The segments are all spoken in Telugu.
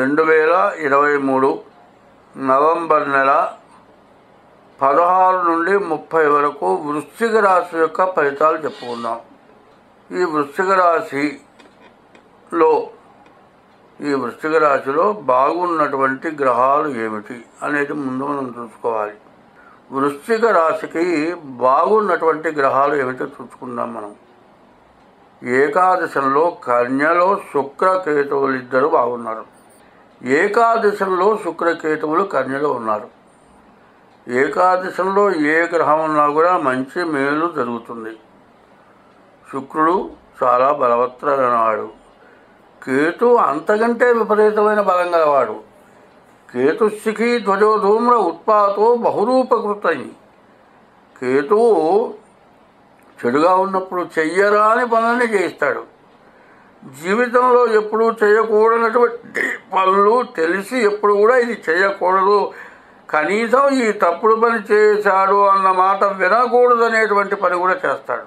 2023 नवंबर నెల 16 నుండి 30 వరకు వృశ్చిక రాశి యొక్క ఫలితాలు చెప్పుకుందాం। ఈ వృశ్చిక రాశిలో బాగున్నటువంటి గ్రహాలు ఏమిటి అనేది ముందు మనం చూసుకోవాలి। వృశ్చిక రాశికి బాగున్నటువంటి గ్రహాలు ఏమిటో చూసుకుందాం। మనం ఏకాదశంలో కన్యలో శుక్రకేతువులు ఇద్దరు బాగున్నారు। ఏకాదశంలో శుక్రకేతువులు కన్యలో ఉన్నారు। ఏకాదశంలో ఏ గ్రహం ఉన్నా కూడా మంచి మేలు జరుగుతుంది। శుక్రుడు చాలా బలవత్తరమైనవాడు, కేతు అంతకంటే విపరీతమైన బలం గలవాడు। కేతుశిఖి ధ్వజో ధూమ్ర ఉత్పాతో బహురూపకృతై, కేతు చెడుగా ఉన్నప్పుడు చెయ్యరాని పనులని చేయిస్తాడు। జీవితంలో ఎప్పుడూ చేయకూడనటువంటి పనులు తెలిసి ఎప్పుడు కూడా ఇది చేయకూడదు, కనీసం ఈ తప్పుడు పని చేశాడు అన్న మాట వినకూడదు అనేటువంటి పని కూడా చేస్తాడు।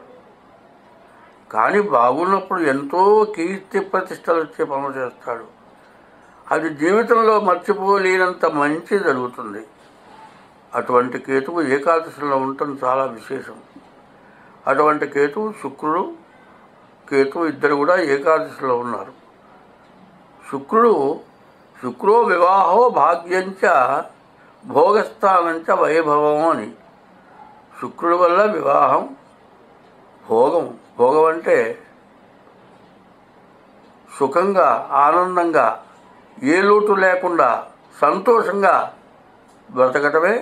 కానీ బాగున్నప్పుడు ఎంతో కీర్తి ప్రతిష్టలు వచ్చే పనులు చేస్తాడు, అది జీవితంలో మర్చిపోలేనంత మంచి జరుగుతుంది। అటువంటి కేతువు ఏకాదశిలో ఉండటం చాలా విశేషం। అటువంటి కేతువు శుక్రుడు కేతువు ఇద్దరు కూడా ఏకాదశిలో ఉన్నారు। శుక్రో వివాహో భాగ్యంచ భోగస్థానంచ వైభవం అని, శుక్రుడి వల్ల వివాహం భోగం, భోగం అంటే సుఖంగా ఆనందంగా ఏ లోటు లేకుండా సంతోషంగా బ్రతకటమే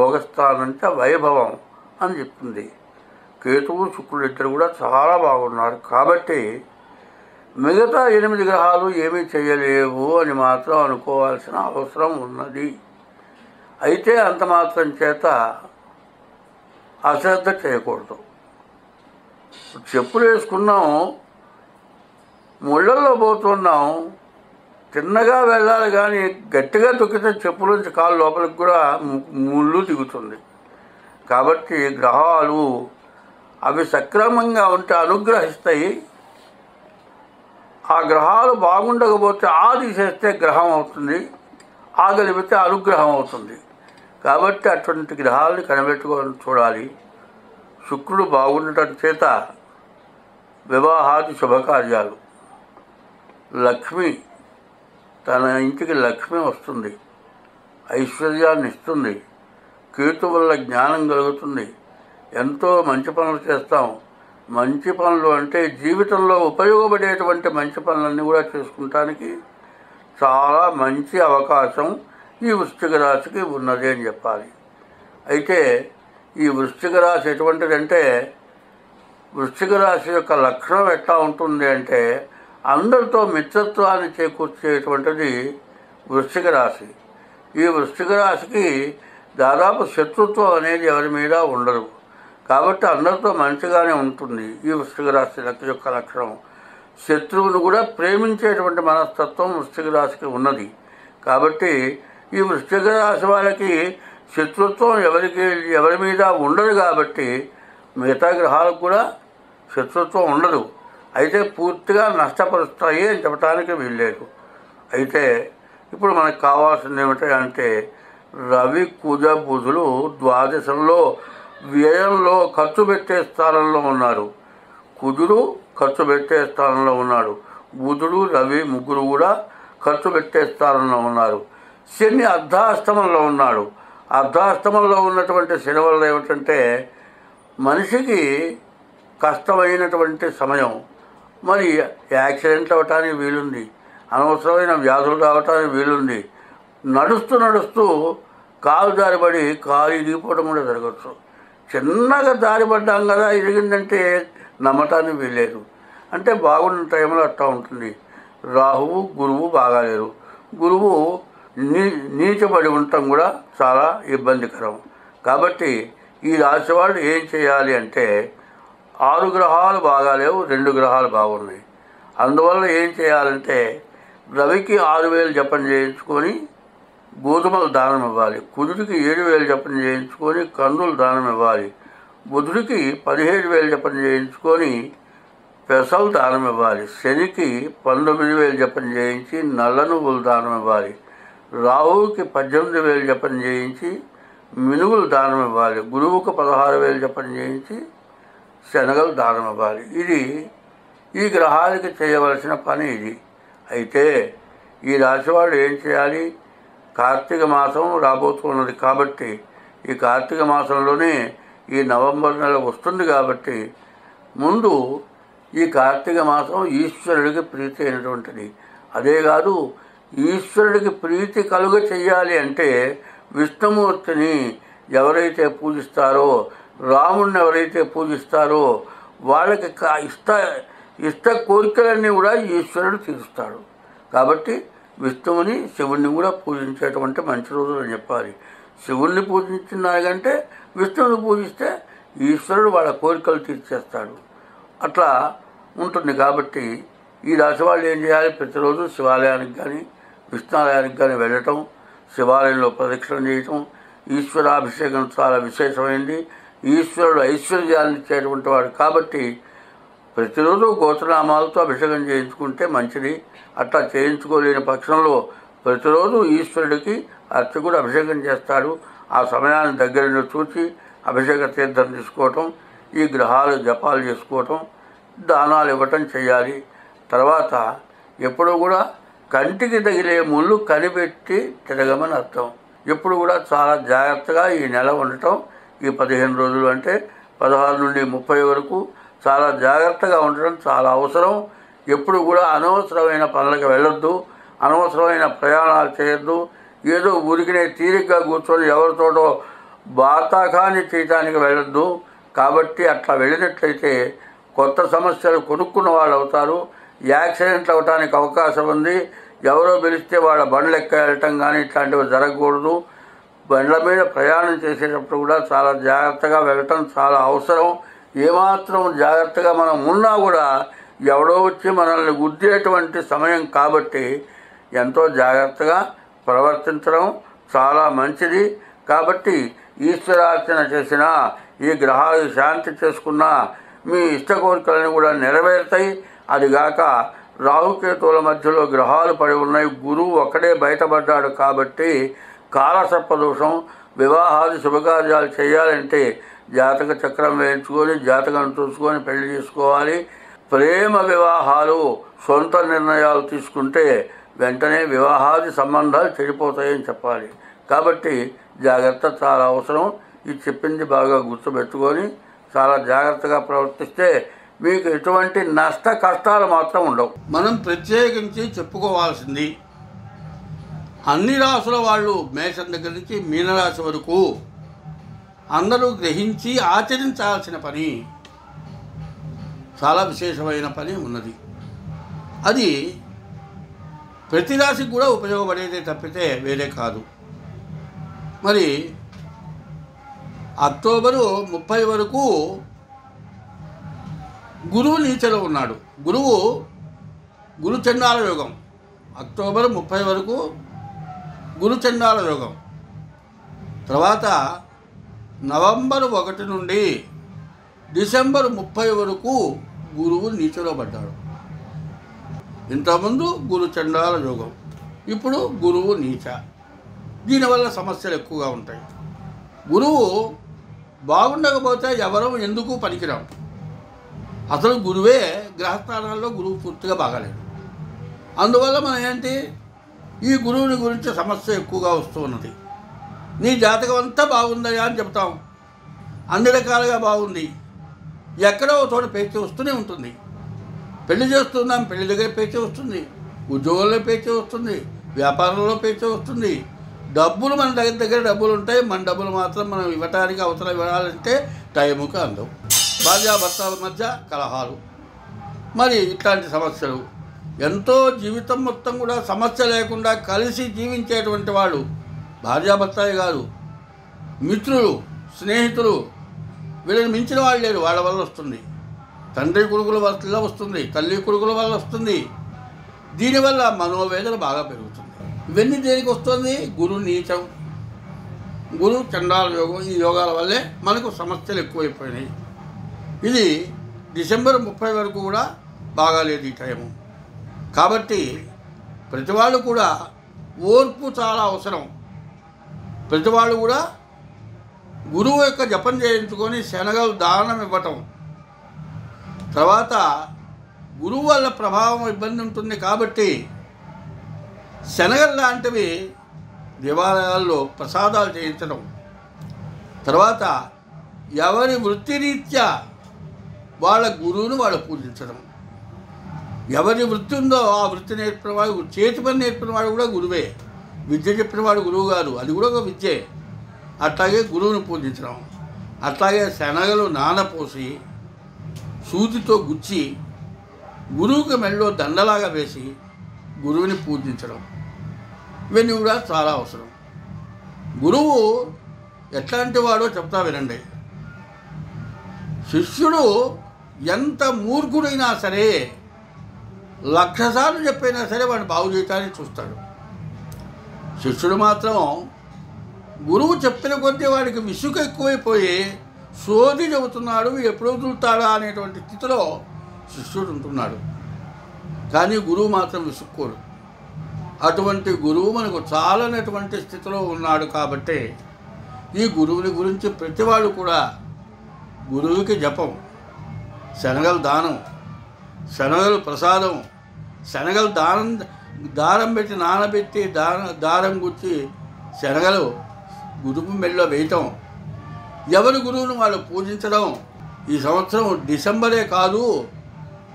భోగస్థానంచ వైభవం అని చెప్తుంది। కేతువు శుక్రుడు ఇద్దరు కూడా చాలా బాగున్నారు కాబట్టి మిగతా 8 గ్రహాలు ఏమీ చేయలేవు అని మాత్రం అనుకోవాల్సిన అవసరం ఉన్నది। అయితే అంత మాత్రం చేత అశ్రద్ధ చేయకూడదు। చెప్పులు వేసుకున్నాం, ముళ్ళల్లో పోతున్నాం, చిన్నగా వెళ్ళాలి కానీ గట్టిగా తొక్కితే చెప్పుల నుంచి కాలు లోపలికి కూడా ముళ్ళు దిగుతుంది। కాబట్టి గ్రహాలు అవి సక్రమంగా ఉంటే అనుగ్రహిస్తాయి, ఆ గ్రహాలు బాగుండకపోతే ఆ తీసేస్తే గ్రహం అవుతుంది, ఆగలిపితే అనుగ్రహం అవుతుంది। కాబట్టి అటువంటి గ్రహాలను కనిపెట్టుకొని చూడాలి। శుక్రుడు బాగుండటం చేత వివాహాది శుభకార్యాలు, లక్ష్మి తన ఇంటికి లక్ష్మి వస్తుంది, ఐశ్వర్యాన్ని ఇస్తుంది, కేతు వల్ల జ్ఞానం కలుగుతుంది, ఎంతో మంచి పనులు చేస్తాం। మంచి పనులు అంటే జీవితంలో ఉపయోగపడేటువంటి మంచి పనులన్నీ కూడా చేసుకుంటానికి చాలా మంచి అవకాశం ఈ వృశ్చిక రాశికి ఉన్నది అని చెప్పాలి। అయితే ఈ వృశ్చిక రాశి ఎటువంటిదంటే, వృశ్చిక రాశి యొక్క లక్షణం ఎట్లా ఉంటుంది అంటే అందరితో మిత్రత్వాన్ని చేకూర్చేటువంటిది వృశ్చిక రాశి। ఈ వృశ్చిక రాశికి దాదాపు శత్రుత్వం అనేది ఎవరి మీద ఉండదు కాబట్టి అందరితో మంచిగానే ఉంటుంది। ఈ వృశ్చిక రాశి యొక్క లక్షణం శత్రువును కూడా ప్రేమించేటువంటి మనస్తత్వం వృశ్చిక రాశికి ఉన్నది కాబట్టి ఈ వృశ్చిక రాశి వాళ్ళకి శత్రుత్వం ఎవరి మీద ఉండదు కాబట్టి మిగతా గ్రహాలకు కూడా శత్రుత్వం ఉండదు, అయితే పూర్తిగా నష్టపరుస్తాయి అని చెప్పడానికి వీల్లేదు। అయితే ఇప్పుడు మనకు కావాల్సింది ఏమిటంటే రవి కుజ బుధులు ద్వాదశంలో వ్యయంలో ఖర్చు పెట్టే స్థానంలో ఉన్నారు। కుజుడు ఖర్చు పెట్టే స్థానంలో ఉన్నాడు, బుధుడు రవి ముగ్గురు కూడా ఖర్చు పెట్టే స్థానంలో ఉన్నారు। శని అర్ధాష్టమంలో ఉన్నాడు, అర్ధాష్టమంలో ఉన్నటువంటి శని వల్ల ఏమిటంటే మనిషికి కష్టమైనటువంటి సమయం, మరి యాక్సిడెంట్ అవ్వటానికి వీలుంది, అనవసరమైన వ్యాధులు రావటానికి వీలుంది, నడుస్తూ కాలు జారిపడి కాలు ఇరిగిపోవడం కూడా జరగచ్చు, చిన్నగా జారిపడ్డాం కదా ఇరిగిందంటే నమ్మటానికి వీల్లేదు, అంటే బాగున్న టైంలో అట్లా ఉంటుంది। రాహువు గురువు బాగాలేరు, గురువు నీచబడి ఉండటం కూడా చాలా ఇబ్బందికరం కాబట్టి ఈ రాశి వాళ్ళు ఏం చేయాలి అంటే 6 గ్రహాలు బాగాలేవు, 2 గ్రహాలు బాగున్నాయి, అందువల్ల ఏం చేయాలంటే రవికి 6000 జపం చేయించుకొని గోధుమలు దానం ఇవ్వాలి, కుజుడికి 7000 జపం చేయించుకొని కందులు దానం ఇవ్వాలి, బుధుడికి 15000 జపం చేయించుకొని పెసల్ దానమివ్వాలి. శనికి 19,000 జపం చేయించి నల్ల నువ్వులు దానం ఇవ్వాలి. రావుకి 18,000 జపం చేయించి మినుగులు దానం ఇవ్వాలి. గురువుకు 16,000 జపం చేయించి శనగలు దానం ఇవ్వాలి. ఇది ఈ గ్రహాలకి చేయవలసిన పని. ఇది అయితే ఈ రాశివాడు ఏం చేయాలి? కార్తీక మాసం రాబోతున్నది కాబట్టి ఈ కార్తీక మాసంలోనే ఈ నవంబర్ నెల వస్తుంది కాబట్టి ముందు ఈ కార్తీక మాసం ఈశ్వరుడికి ప్రీతి అయినటువంటిది. అదే కాదు, ఈశ్వరుడికి ప్రీతి కలుగ చేయాలి అంటే విష్ణుమూర్తిని ఎవరైతే పూజిస్తారో, రాముడిని ఎవరైతే పూజిస్తారో వాళ్ళకి ఇష్ట కోరికలన్నీ కూడా ఈశ్వరుడు తీరుస్తాడు. కాబట్టి విష్ణువుని, శివుణ్ణి కూడా పూజించేటువంటి మంచి రోజులు అని చెప్పాలి. శివుణ్ణి పూజించినాకంటే విష్ణువుని పూజిస్తే ఈశ్వరుడు వాళ్ళ కోరికలు తీర్చేస్తాడు. అట్లా ఉంటుంది కాబట్టి ఈ రాశి వాళ్ళు ఏం చేయాలి? ప్రతిరోజు శివాలయానికి కానీ విష్ణాలయానికి కానీ వెళ్ళటం, శివాలయంలో ప్రదక్షిణ చేయటం. ఈశ్వరాభిషేకం చాలా విశేషమైంది. ఈశ్వరుడు ఐశ్వర్యాన్ని ఇచ్చేటువంటి వాడు కాబట్టి ప్రతిరోజు గోత్రనామాలతో అభిషేకం చేయించుకుంటే మంచిది. అట్లా చేయించుకోలేని పక్షంలో ప్రతిరోజు ఈశ్వరుడికి అర్చకుడు అభిషేకం చేస్తాడు. ఆ సమయాన్ని దగ్గర చూసి అభిషేక తీర్థం తీసుకోవటం, ఈ గ్రహాలు జపాలు చేసుకోవటం, దానాలు ఇవ్వటం చేయాలి. తర్వాత ఎప్పుడూ కూడా కంటికి తగిలే ముళ్ళు కనిపెట్టి తిరగమని అర్థం. ఎప్పుడు కూడా చాలా జాగ్రత్తగా ఈ నెల ఉండటం, ఈ 15 రోజులు అంటే 16 నుండి 30 వరకు చాలా జాగ్రత్తగా ఉండటం చాలా అవసరం. ఎప్పుడు కూడా అనవసరమైన పనులకు వెళ్ళొద్దు, అనవసరమైన ప్రయాణాలు చేయొద్దు. ఏదో ఊరికినే తీరికగా కూర్చొని ఎవరితోటో బాతాకాన్ని చేయటానికి వెళ్ళొద్దు. కాబట్టి అట్లా వెళ్ళినట్లయితే కొత్త సమస్యలు కొనుక్కున్న వాళ్ళు అవుతారు. యాక్సిడెంట్లు అవడానికి అవకాశం ఉంది. ఎవరో పిలిస్తే వాళ్ళ బండ్లు ఎక్క వెళ్ళటం కానీ ఇట్లాంటివి జరగకూడదు. బండ్ల మీద ప్రయాణం చేసేటప్పుడు కూడా చాలా జాగ్రత్తగా వెళ్ళటం చాలా అవసరం. ఏమాత్రం జాగ్రత్తగా మనం ఉన్నా కూడా ఎవడో వచ్చి మనల్ని గుద్దేటువంటి సమయం కాబట్టి ఎంతో జాగ్రత్తగా ప్రవర్తించడం చాలా మంచిది. కాబట్టి ఈశ్వరార్చన చేసినా, ఈ గ్రహాలు శాంతి చేసుకున్నా మీ ఇష్ట కోరికలను కూడా నెరవేరుతాయి. అదిగాక రాహుకేతువుల మధ్యలో గ్రహాలు పడి ఉన్నాయి. గురువు ఒక్కడే బయటపడ్డాడు కాబట్టి కాలసర్పదోషం. వివాహాది శుభకార్యాలు చేయాలంటే జాతక చక్రం వేయించుకొని జాతకం చూసుకొని పెళ్లి చేసుకోవాలి. ప్రేమ వివాహాలు సొంత నిర్ణయాలు తీసుకుంటే వెంటనే వివాహాది సంబంధాలు చెడిపోతాయని చెప్పాలి. కాబట్టి జాగ్రత్త చాలా అవసరం. ఇది చెప్పింది బాగా గుర్తుపెట్టుకొని చాలా జాగ్రత్తగా ప్రవర్తిస్తే మీకు ఎటువంటి నష్ట కష్టాలు మాత్రం ఉండవు. మనం ప్రత్యేకించి చెప్పుకోవాల్సింది అన్ని రాసుల వాళ్ళు మేషం దగ్గర నుంచి మీనరాశి వరకు అందరూ గ్రహించి ఆచరించాల్సిన పని, చాలా విశేషమైన పని ఉన్నది. అది ప్రతి రాశికి కూడా ఉపయోగపడేదే తప్పితే వేరే కాదు. మరి అక్టోబర్ 30 వరకు గురువు నీచలో ఉన్నాడు. గురు చండాల యోగం. అక్టోబర్ 30 వరకు గురు చండాల యోగం. తర్వాత నవంబర్ 1 నుండి డిసెంబర్ 30 వరకు గురువు నీచలో పడ్డాడు. ఇంతకుముందు గురు చండాల యోగం, ఇప్పుడు గురువు నీచ. దీనివల్ల సమస్యలు ఎక్కువగా ఉంటాయి. గురువు బాగుండకపోతే ఎవరం ఎందుకు పనికిరాం. అసలు గురువే గ్రహస్థానాల్లో గురువు పూర్తిగా బాగాలేదు. అందువల్ల మనం ఏంటి, ఈ గురువుని గురించి సమస్య ఎక్కువగా వస్తూ ఉన్నది. నీ జాతకం అంతా బాగుందయ్యా అని చెప్తాం, అన్ని రకాలుగా బాగుంది. ఎక్కడో చోట పేచీ వస్తూనే ఉంటుంది. పెళ్లి చేస్తున్నాం, పెళ్లి దగ్గర పేచీ వస్తుంది, ఉద్యోగంలో పేచీ వస్తుంది, వ్యాపారంలో పేచీ వస్తుంది. డబ్బులు మన దగ్గర డబ్బులు ఉంటాయి, మన డబ్బులు మాత్రం మనం ఇవ్వటానికి అవసరం ఇవ్వాలంటే టైముకి అందవు. భార్యాభర్తల మధ్య కలహాలు, మరి ఇట్లాంటి సమస్యలు ఎంతో జీవితం మొత్తం కూడా సమస్య లేకుండా కలిసి జీవించేటువంటి వాళ్ళు భార్యాభర్తలే కాదు, మిత్రులు, స్నేహితులు, వీళ్ళని మించిన వాళ్ళు లేరు. వాళ్ళ వల్ల వస్తుంది, తండ్రి కొడుకుల వల్ల వస్తుంది, తల్లి కొడుకుల వల్ల వస్తుంది. దీనివల్ల మనోవేదన బాగా పెరుగుతుంది. ఇవన్నీ దేనికి వస్తుంది? గురు నీచం, గురు చండాల యోగం. ఈ యోగాల వల్లే మనకు సమస్యలు ఎక్కువైపోయినాయి. ఇది డిసెంబర్ 30 వరకు కూడా బాగాలేదు ఈ టైం. కాబట్టి ప్రతివాళ్ళు కూడా ఓర్పు చాలా అవసరం. ప్రతివాళ్ళు కూడా గురువు యొక్క జపం చేయించుకొని శనగలు దానం ఇవ్వటం. తర్వాత గురువు వల్ల ప్రభావం ఇబ్బంది ఉంటుంది కాబట్టి శనగలు లాంటివి దేవాలయాల్లో ప్రసాదాలు చేయించడం. తర్వాత ఎవరి వృత్తిరీత్యా వాళ్ళ గురువును వాళ్ళు పూజించడం. ఎవరి వృత్తి ఉందో ఆ వృత్తి నేర్పిన వాడు, చేతి పని నేర్పిన వాడు కూడా గురువే. విద్య చెప్పిన వాడు గురువు గారు, అది కూడా ఒక విద్యే. అట్లాగే గురువును పూజించడం. అట్లాగే శనగలు నానపోసి సూదితో గుచ్చి గురువుకి మెడలో దండలాగా వేసి గురువుని పూజించడం, ఇవన్నీ కూడా చాలా అవసరం. గురువు ఎట్లాంటి వాడో చెప్తా వినండి. శిష్యుడు ఎంత మూర్ఖుడైనా సరే 1,00,000 సార్లు చెప్పైనా సరే వాడిని బాగు చేయటానికి చూస్తాడు. శిష్యుడు మాత్రం గురువు చెప్పిన కొద్దీ వాడికి విసుగు ఎక్కువైపోయి సోది చెబుతున్నాడు, ఎప్పుడు వదులుతాడా అనేటువంటి స్థితిలో శిష్యుడు ఉంటున్నాడు. కానీ గురువు మాత్రం విసుక్కోడు. అటువంటి గురువు మనకు చాలనటువంటి స్థితిలో ఉన్నాడు. కాబట్టి ఈ గురువుని గురించి ప్రతివాడు కూడా గురువుకి జపం, శనగలు దానం, శనగలు ప్రసాదం, శనగలు దానం, దారం పెట్టి నానబెట్టి దారం గుచ్చి శనగలు గురువు మెడలో వేయటం, ఎవరి గురువును వాళ్ళు పూజించడం. ఈ సంవత్సరం డిసెంబరే కాదు,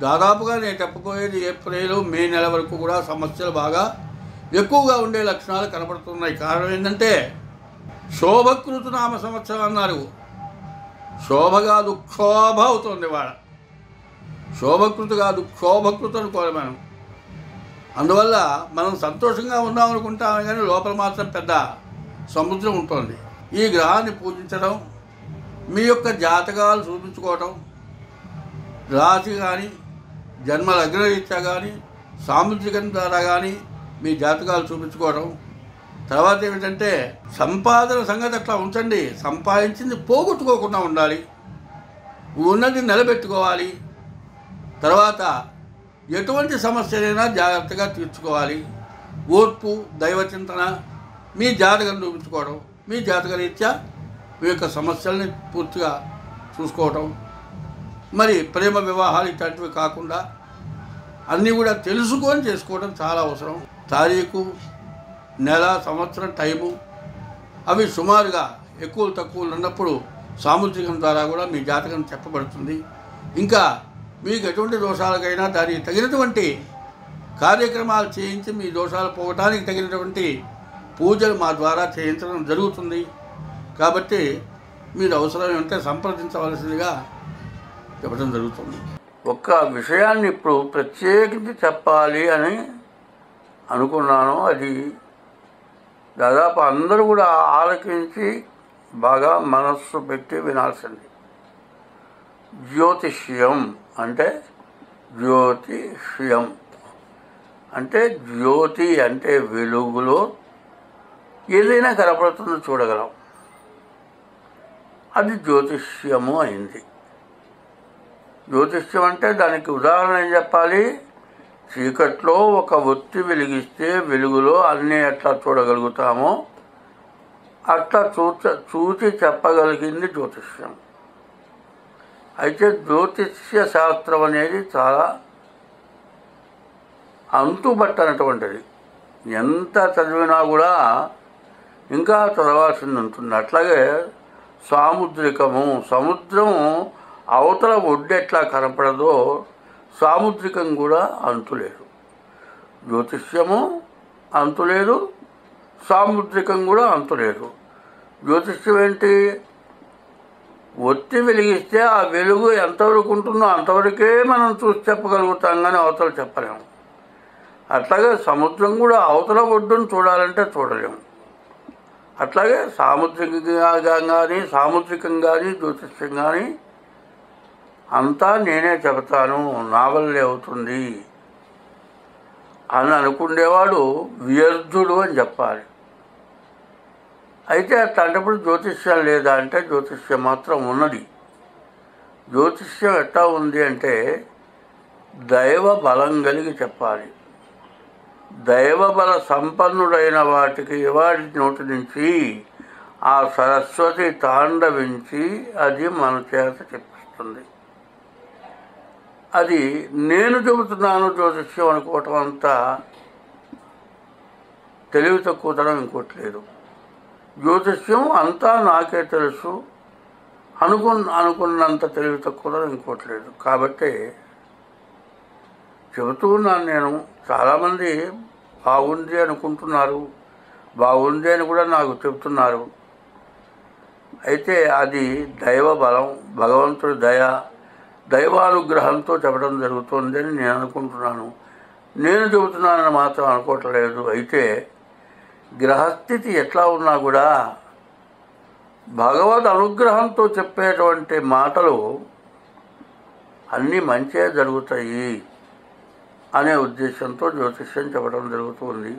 దాదాపుగా నేను చెప్పబోయేది ఏప్రిల్ మే నెల వరకు కూడా సమస్యలు బాగా ఎక్కువగా ఉండే లక్షణాలు కనబడుతున్నాయి. కారణం ఏంటంటే శోభకృతునామ సంవత్సరం అన్నారు. శోభ కాదు క్షోభ అవుతుంది. వాళ్ళ శోభకృతి కాదు క్షోభకృతి అనుకోవాలి మనం. అందువల్ల మనం సంతోషంగా ఉన్నాం అనుకుంటాం, కానీ లోపల మాత్రం పెద్ద సముద్రం ఉంటుంది. ఈ గ్రహాన్ని పూజించడం, మీ యొక్క జాతకాలు చూపించుకోవటం, రాశి కానీ జన్మ లగ్నరీత్యా కానీ సాముద్రికం ద్వారా కానీ మీ జాతకాలు చూపించుకోవడం. తర్వాత ఏమిటంటే సంపాదన సంగతి అట్లా ఉంచండి. సంపాదించింది పోగొట్టుకోకుండా ఉండాలి, ఉన్నది నిలబెట్టుకోవాలి. తర్వాత ఎటువంటి సమస్యలైనా జాగ్రత్తగా తీర్చుకోవాలి. ఓర్పు, దైవచింతన, మీ జాతకం చూపించుకోవడం, మీ జాతకరీత్యా మీ యొక్క సమస్యల్ని పూర్తిగా చూసుకోవటం. మరి ప్రేమ వివాహాలు ఇట్లాంటివి కాకుండా అన్నీ కూడా తెలుసుకొని చేసుకోవడం చాలా అవసరం. తారీఖు, నెల, సంవత్సరం, టైము అవి సుమారుగా ఎక్కువ తక్కువలు ఉన్నప్పుడు సాముద్రికం ద్వారా కూడా మీ జాతకం చెప్పబడుతుంది. ఇంకా మీకు ఎటువంటి దోషాలకైనా దానికి తగినటువంటి కార్యక్రమాలు చేయించి మీ దోషాలు పోవటానికి తగినటువంటి పూజలు మా ద్వారా చేయించడం జరుగుతుంది. కాబట్టి మీరు అవసరం ఉంటే సంప్రదించవలసిందిగా చెప్పడం జరుగుతుంది. ఒక్క విషయాన్ని ఇప్పుడు ప్రత్యేకించి చెప్పాలి అని అనుకున్నాను. అది దాదాపు అందరూ కూడా ఆలకించి బాగా మనస్సు పెట్టి వినాల్సింది. జ్యోతిష్యం అంటే జ్యోతిష్యం అంటే జ్యోతి అంటే వెలుగులో ఏదైనా కనపడుతుందో చూడగలం, అది జ్యోతిష్యము అయింది. జ్యోతిష్యం అంటే దానికి ఉదాహరణ ఏం చెప్పాలి? చీకట్లో ఒక ఒత్తి వెలిగిస్తే వెలుగులో అన్నీ ఎట్లా చూడగలుగుతామో అట్లా చూచి చెప్పగలిగింది జ్యోతిష్యం. అయితే జ్యోతిష్య శాస్త్రం అనేది చాలా అంతుబట్టనటువంటిది. ఎంత చదివినా కూడా ఇంకా చదవాల్సింది ఉంటుంది. అట్లాగే సాముద్రికము, సముద్రం అవతల ఒడ్డెట్లా కనపడదో సాముద్రికం కూడా అంతులేదు. జ్యోతిష్యము అంతులేదు, సాముద్రికం కూడా అంతులేదు. జ్యోతిష్యం ఏంటి? ఒత్తి వెలిగిస్తే ఆ వెలుగు ఎంతవరకు ఉంటుందో అంతవరకే మనం చూసి చెప్పగలుగుతాం, కానీ అవతల చెప్పలేము. అట్లాగే సముద్రం కూడా అవతల ఒడ్డును చూడాలంటే చూడలేము. అట్లాగే సాముద్రికంగా కానీ సాముద్రికం కానీ జ్యోతిష్యం కానీ అంతా నేనే చెబుతాను, నా వల్లే అవుతుంది అని అనుకునేవాడు వ్యర్థుడు అని చెప్పాలి. అయితే అట్లాంటప్పుడు జ్యోతిష్యం లేదా అంటే జ్యోతిష్యం మాత్రం ఉన్నది. జ్యోతిష్యం ఎట్లా ఉంది అంటే దైవ బలం కలిగి చెప్పాలి. దైవబల సంపన్నుడైన వాడి నోటి నుంచి ఆ సరస్వతి తాండవించి అది మన చేత చెప్పిస్తుంది. అది నేను చెబుతున్నాను జ్యోతిష్యం అనుకోవటం అంతా తెలివి తక్కువతనం ఇంకోట్లేదు. జ్యోతిష్యం అంతా నాకే తెలుసు అనుకున్నంత తెలివి తక్కువతనం ఇంకోట్లేదు. కాబట్టి చెబుతూ ఉన్నాను నేను. చాలామంది బాగుంది అనుకుంటున్నారు, బాగుంది అని కూడా నాకు చెబుతున్నారు. అయితే అది దైవ బలం, భగవంతుడి దయ, దైవానుగ్రహంతో చెప్పడం జరుగుతుంది అని నేను అనుకుంటున్నాను. నేను చెబుతున్నానని మాత్రం అనుకోవట్లేదు. అయితే గ్రహస్థితి ఎట్లా ఉన్నా కూడా భగవద్ అనుగ్రహంతో చెప్పేటువంటి మాటలు అన్నీ మంచిగా జరుగుతాయి అనే ఉద్దేశంతో జ్యోతిష్యం చెప్పడం జరుగుతుంది.